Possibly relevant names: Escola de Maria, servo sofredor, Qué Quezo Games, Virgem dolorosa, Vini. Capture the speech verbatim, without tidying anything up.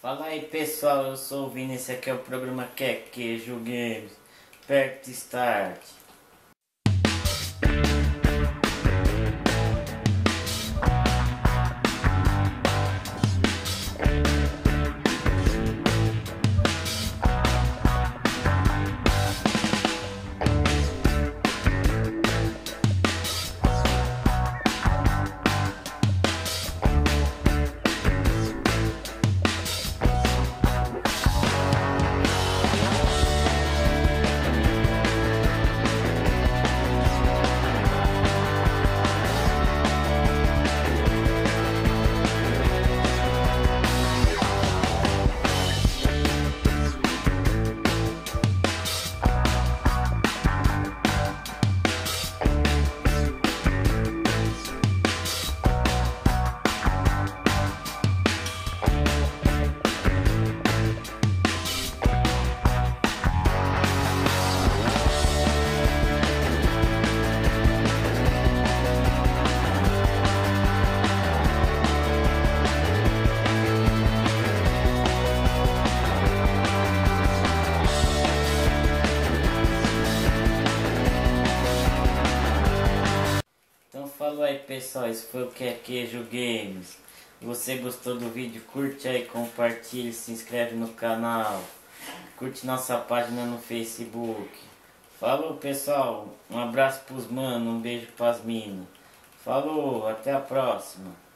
Fala aí pessoal, eu sou o Vini, esse aqui é o programa Qué Quezo Games. Aperta Start. Fala aí pessoal, esse foi o Qué Quezo Games. Se você gostou do vídeo, curte aí, compartilha, se inscreve no canal, curte nossa página no Facebook. Falou pessoal, um abraço pros manos, um beijo pras minas. Falou, até a próxima.